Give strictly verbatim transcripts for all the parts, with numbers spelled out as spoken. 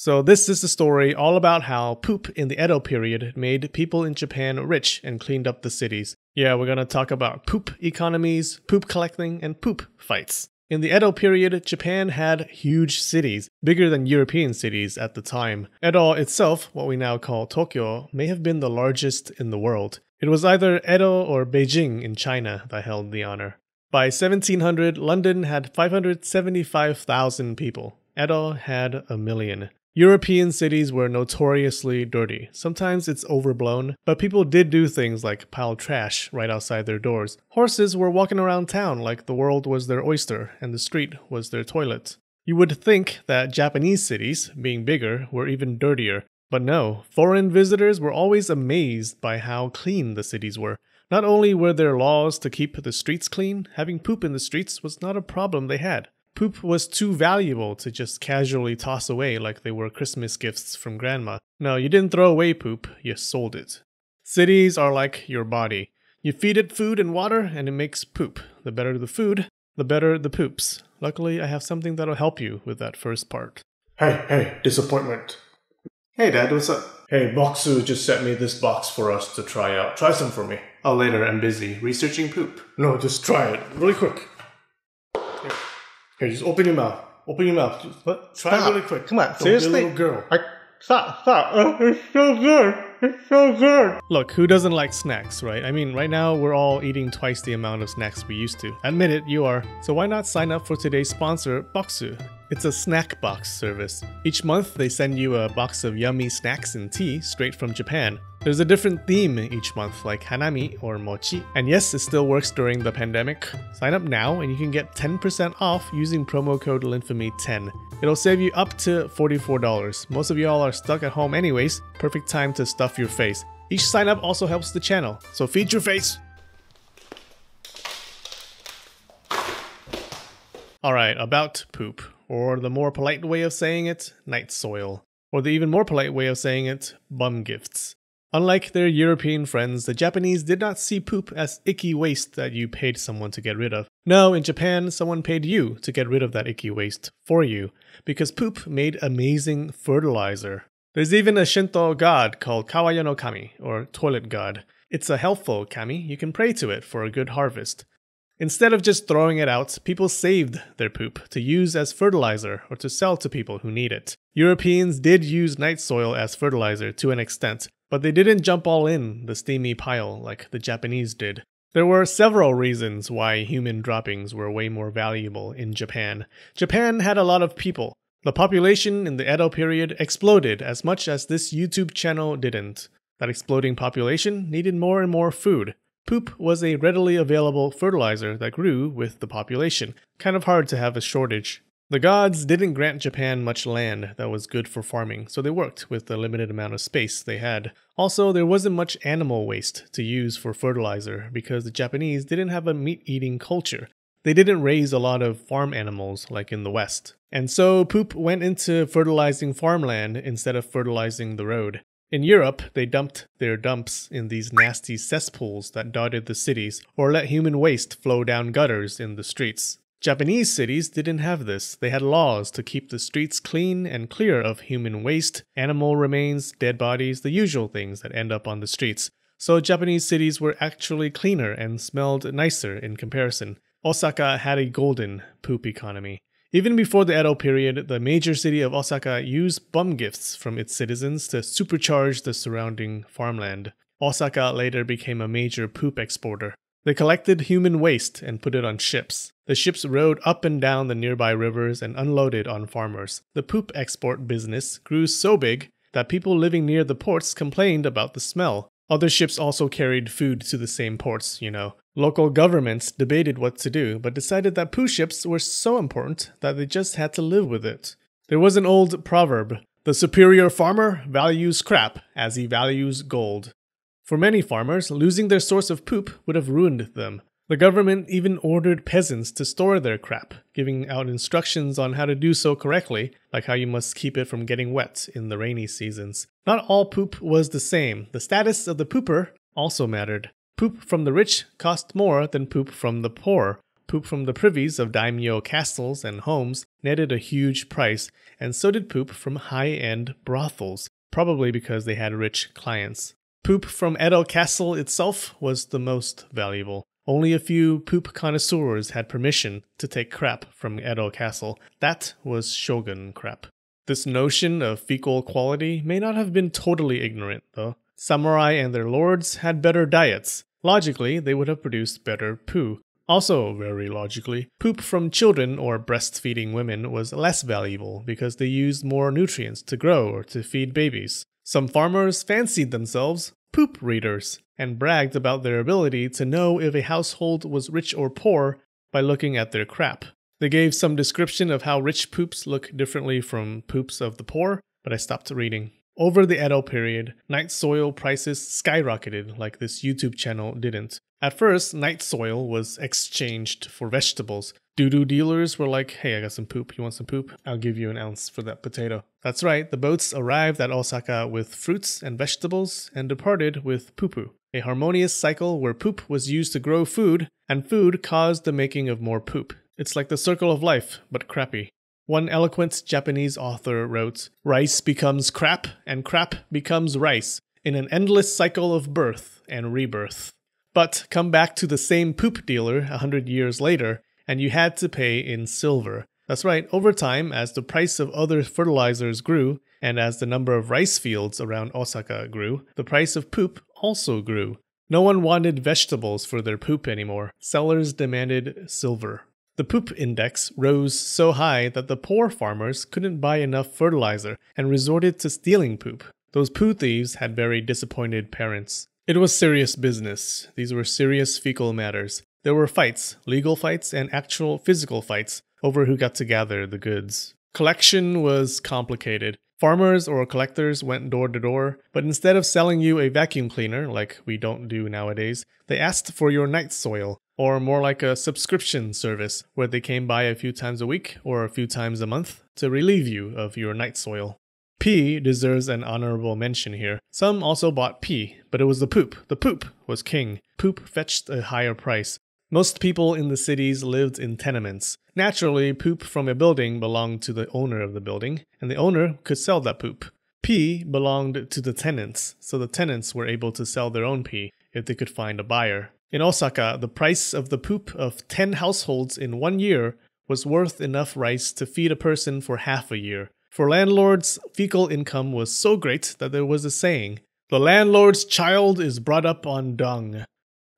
So this is the story all about how poop in the Edo period made people in Japan rich and cleaned up the cities. Yeah, we're gonna talk about poop economies, poop collecting, and poop fights. In the Edo period, Japan had huge cities, bigger than European cities at the time. Edo itself, what we now call Tokyo, may have been the largest in the world. It was either Edo or Beijing in China that held the honor. By seventeen hundred, London had five hundred seventy-five thousand people. Edo had a million. European cities were notoriously dirty. Sometimes it's overblown, but people did do things like pile trash right outside their doors. Horses were walking around town like the world was their oyster and the street was their toilet. You would think that Japanese cities, being bigger, were even dirtier. But no, foreign visitors were always amazed by how clean the cities were. Not only were there laws to keep the streets clean, having poop in the streets was not a problem they had. Poop was too valuable to just casually toss away like they were Christmas gifts from grandma. No, you didn't throw away poop, you sold it. Cities are like your body. You feed it food and water and it makes poop. The better the food, the better the poops. Luckily, I have something that'll help you with that first part. Hey, hey, disappointment. Hey, Dad, what's up? Hey, Bokksu just sent me this box for us to try out. Try some for me. Oh, later, I'm busy researching poop. No, just try it, really quick. Here, just open your mouth. Open your mouth. Just, what? Try stop. It really quick. Come on, don't seriously? Be a little girl. I, stop, stop. Oh, it's so good. It's so good. Look, who doesn't like snacks, right? I mean, right now we're all eating twice the amount of snacks we used to. Admit it, you are. So why not sign up for today's sponsor, Bokksu? It's a snack box service. Each month, they send you a box of yummy snacks and tea straight from Japan. There's a different theme each month, like hanami or mochi. And yes, it still works during the pandemic. Sign up now and you can get ten percent off using promo code Linfamy ten. It'll save you up to forty-four dollars. Most of y'all are stuck at home anyways. Perfect time to stuff your face. Each sign up also helps the channel, so feed your face! Alright, about poop. Or the more polite way of saying it, night soil. Or the even more polite way of saying it, bum gifts. Unlike their European friends, the Japanese did not see poop as icky waste that you paid someone to get rid of. No, in Japan, someone paid you to get rid of that icky waste for you, because poop made amazing fertilizer. There's even a Shinto god called Kawaya no Kami, or toilet god. It's a helpful kami, you can pray to it for a good harvest. Instead of just throwing it out, people saved their poop to use as fertilizer or to sell to people who need it. Europeans did use night soil as fertilizer to an extent, but they didn't jump all in the steamy pile like the Japanese did. There were several reasons why human droppings were way more valuable in Japan. Japan had a lot of people. The population in the Edo period exploded as much as this YouTube channel didn't. That exploding population needed more and more food. Poop was a readily available fertilizer that grew with the population. Kind of hard to have a shortage. The gods didn't grant Japan much land that was good for farming, so they worked with the limited amount of space they had. Also, there wasn't much animal waste to use for fertilizer because the Japanese didn't have a meat-eating culture. They didn't raise a lot of farm animals like in the West. And so poop went into fertilizing farmland instead of fertilizing the road. In Europe, they dumped their dumps in these nasty cesspools that dotted the cities, or let human waste flow down gutters in the streets. Japanese cities didn't have this. They had laws to keep the streets clean and clear of human waste, animal remains, dead bodies, the usual things that end up on the streets. So Japanese cities were actually cleaner and smelled nicer in comparison. Osaka had a golden poop economy. Even before the Edo period, the major city of Osaka used bum gifts from its citizens to supercharge the surrounding farmland. Osaka later became a major poop exporter. They collected human waste and put it on ships. The ships rowed up and down the nearby rivers and unloaded on farmers. The poop export business grew so big that people living near the ports complained about the smell. Other ships also carried food to the same ports, you know. Local governments debated what to do, but decided that poo ships were so important that they just had to live with it. There was an old proverb, "The superior farmer values crap as he values gold." For many farmers, losing their source of poop would have ruined them. The government even ordered peasants to store their crap, giving out instructions on how to do so correctly, like how you must keep it from getting wet in the rainy seasons. Not all poop was the same. The status of the pooper also mattered. Poop from the rich cost more than poop from the poor. Poop from the privies of daimyo castles and homes netted a huge price, and so did poop from high-end brothels, probably because they had rich clients. Poop from Edo Castle itself was the most valuable. Only a few poop connoisseurs had permission to take crap from Edo Castle. That was shogun crap. This notion of fecal quality may not have been totally ignorant, though. Samurai and their lords had better diets. Logically, they would have produced better poo. Also, very logically, poop from children or breastfeeding women was less valuable because they used more nutrients to grow or to feed babies. Some farmers fancied themselves poop readers and bragged about their ability to know if a household was rich or poor by looking at their crap. They gave some description of how rich poops look differently from poops of the poor, but I stopped reading. Over the Edo period, night soil prices skyrocketed like this YouTube channel didn't. At first, night soil was exchanged for vegetables. Doo-doo dealers were like, hey, I got some poop, you want some poop? I'll give you an ounce for that potato. That's right, the boats arrived at Osaka with fruits and vegetables and departed with poo-poo. A harmonious cycle where poop was used to grow food, and food caused the making of more poop. It's like the circle of life, but crappy. One eloquent Japanese author wrote, "Rice becomes crap, and crap becomes rice, in an endless cycle of birth and rebirth." But come back to the same poop dealer a hundred years later, and you had to pay in silver. That's right, over time, as the price of other fertilizers grew, and as the number of rice fields around Osaka grew, the price of poop also grew. No one wanted vegetables for their poop anymore. Sellers demanded silver. The poop index rose so high that the poor farmers couldn't buy enough fertilizer and resorted to stealing poop. Those poo thieves had very disappointed parents. It was serious business. These were serious fecal matters. There were fights, legal fights and actual physical fights, over who got to gather the goods. Collection was complicated. Farmers or collectors went door to door, but instead of selling you a vacuum cleaner, like we don't do nowadays, they asked for your night soil, or more like a subscription service where they came by a few times a week or a few times a month to relieve you of your night soil. Pee deserves an honorable mention here. Some also bought pee, but it was the poop. The poop was king. Poop fetched a higher price. Most people in the cities lived in tenements. Naturally, poop from a building belonged to the owner of the building, and the owner could sell that poop. Pee belonged to the tenants, so the tenants were able to sell their own pee if they could find a buyer. In Osaka, the price of the poop of ten households in one year was worth enough rice to feed a person for half a year. For landlords, fecal income was so great that there was a saying, "The landlord's child is brought up on dung."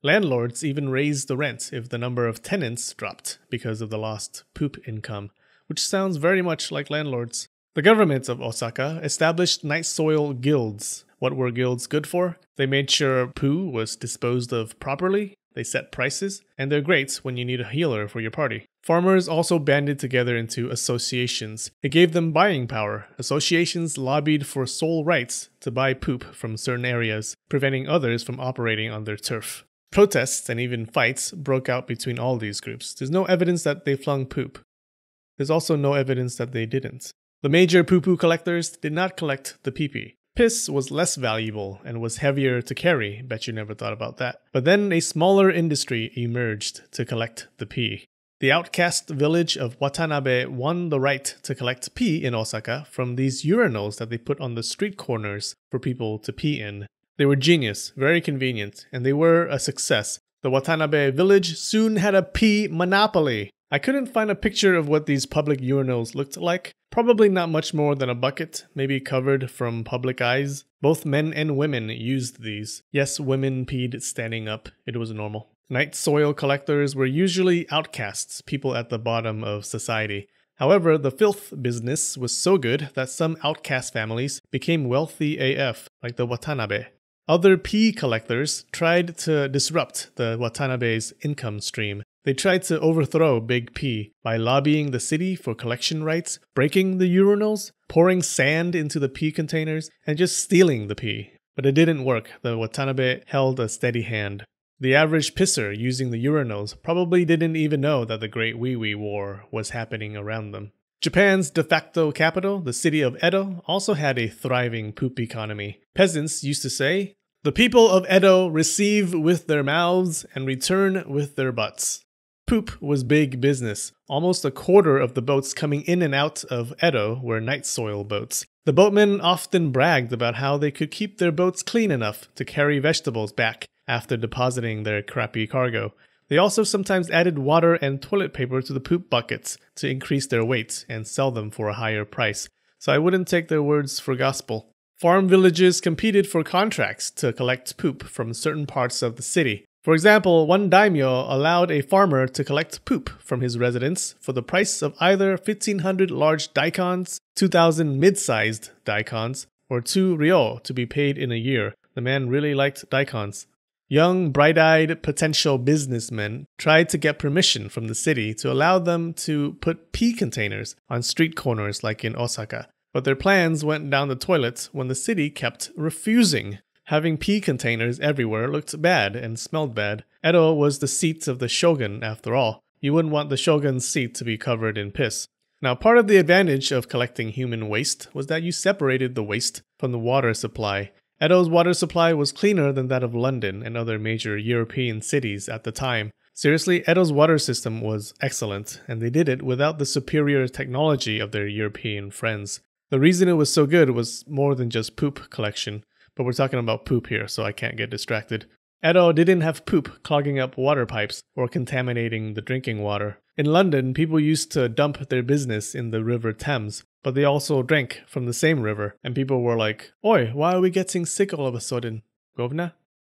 Landlords even raised the rent if the number of tenants dropped because of the lost poop income, which sounds very much like landlords. The government of Osaka established night soil guilds. What were guilds good for? They made sure poo was disposed of properly, they set prices, and they're great when you need a healer for your party. Farmers also banded together into associations. It gave them buying power. Associations lobbied for sole rights to buy poop from certain areas, preventing others from operating on their turf. Protests and even fights broke out between all these groups. There's no evidence that they flung poop. There's also no evidence that they didn't. The major poo-poo collectors did not collect the pee-pee. Piss was less valuable and was heavier to carry, bet you never thought about that. But then a smaller industry emerged to collect the pee. The outcast village of Watanabe won the right to collect pee in Osaka from these urinals that they put on the street corners for people to pee in. They were genius, very convenient, and they were a success. The Watanabe village soon had a pee monopoly. I couldn't find a picture of what these public urinals looked like. Probably not much more than a bucket, maybe covered from public eyes. Both men and women used these. Yes, women peed standing up. It was normal. Night soil collectors were usually outcasts, people at the bottom of society. However, the filth business was so good that some outcast families became wealthy A F, like the Watanabe. Other pee collectors tried to disrupt the Watanabe's income stream. They tried to overthrow Big P by lobbying the city for collection rights, breaking the urinals, pouring sand into the pee containers, and just stealing the pee. But it didn't work. The Watanabe held a steady hand. The average pisser using the urinals probably didn't even know that the Great Wee-Wee War was happening around them. Japan's de facto capital, the city of Edo, also had a thriving poop economy. Peasants used to say, "The people of Edo receive with their mouths and return with their butts." Poop was big business. Almost a quarter of the boats coming in and out of Edo were night soil boats. The boatmen often bragged about how they could keep their boats clean enough to carry vegetables back after depositing their crappy cargo. They also sometimes added water and toilet paper to the poop buckets to increase their weight and sell them for a higher price. So I wouldn't take their words for gospel. Farm villages competed for contracts to collect poop from certain parts of the city. For example, one daimyo allowed a farmer to collect poop from his residents for the price of either fifteen hundred large daikons, two thousand mid-sized daikons, or two ryo to be paid in a year. The man really liked daikons. Young, bright-eyed potential businessmen tried to get permission from the city to allow them to put pea containers on street corners like in Osaka. But their plans went down the toilet when the city kept refusing. Having pea containers everywhere looked bad and smelled bad. Edo was the seat of the shogun, after all. You wouldn't want the shogun's seat to be covered in piss. Now, part of the advantage of collecting human waste was that you separated the waste from the water supply. Edo's water supply was cleaner than that of London and other major European cities at the time. Seriously, Edo's water system was excellent, and they did it without the superior technology of their European friends. The reason it was so good was more than just poop collection. But we're talking about poop here, so I can't get distracted. Edo didn't have poop clogging up water pipes or contaminating the drinking water. In London, people used to dump their business in the River Thames, but they also drank from the same river, and people were like, "Oi, why are we getting sick all of a sudden, governor?"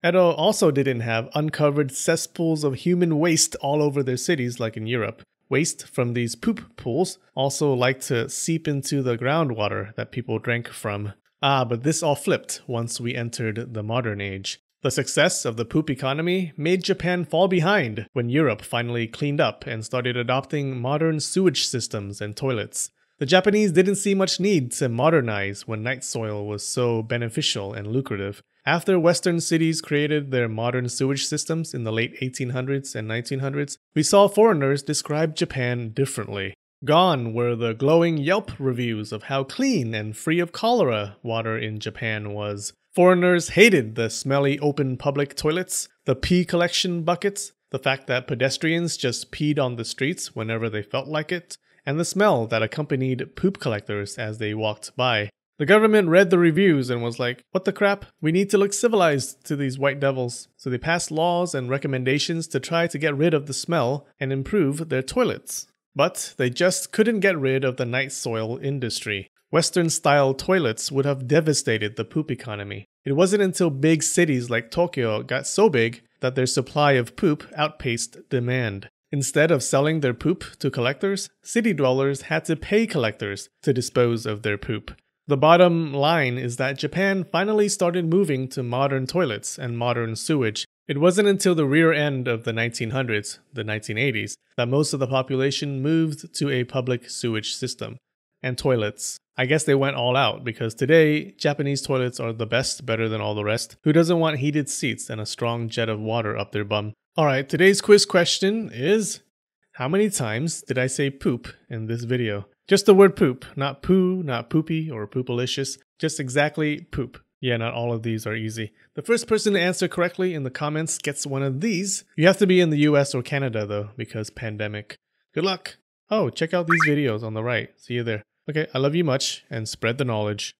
Edo also didn't have uncovered cesspools of human waste all over their cities like in Europe. Waste from these poop pools also liked to seep into the groundwater that people drank from. Ah, but this all flipped once we entered the modern age. The success of the poop economy made Japan fall behind when Europe finally cleaned up and started adopting modern sewage systems and toilets. The Japanese didn't see much need to modernize when night soil was so beneficial and lucrative. After Western cities created their modern sewage systems in the late eighteen hundreds and nineteen hundreds, we saw foreigners describe Japan differently. Gone were the glowing Yelp reviews of how clean and free of cholera water in Japan was. Foreigners hated the smelly open public toilets, the pee collection buckets, the fact that pedestrians just peed on the streets whenever they felt like it, and the smell that accompanied poop collectors as they walked by. The government read the reviews and was like, "What the crap? We need to look civilized to these white devils." So they passed laws and recommendations to try to get rid of the smell and improve their toilets. But they just couldn't get rid of the night soil industry. Western-style toilets would have devastated the poop economy. It wasn't until big cities like Tokyo got so big that their supply of poop outpaced demand. Instead of selling their poop to collectors, city dwellers had to pay collectors to dispose of their poop. The bottom line is that Japan finally started moving to modern toilets and modern sewage. It wasn't until the rear end of the nineteen hundreds, the nineteen eighties, that most of the population moved to a public sewage system and toilets. I guess they went all out because today, Japanese toilets are the best, better than all the rest. Who doesn't want heated seats and a strong jet of water up their bum? Alright, today's quiz question is, how many times did I say poop in this video? Just the word poop, not poo, not poopy or poopalicious, just exactly poop. Yeah, not all of these are easy. The first person to answer correctly in the comments gets one of these. You have to be in the U S or Canada though, because pandemic. Good luck! Oh, check out these videos on the right. See you there. Okay, I love you much, and spread the knowledge.